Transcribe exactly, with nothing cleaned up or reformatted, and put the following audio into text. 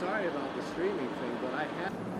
sorry about the streaming thing, but I have...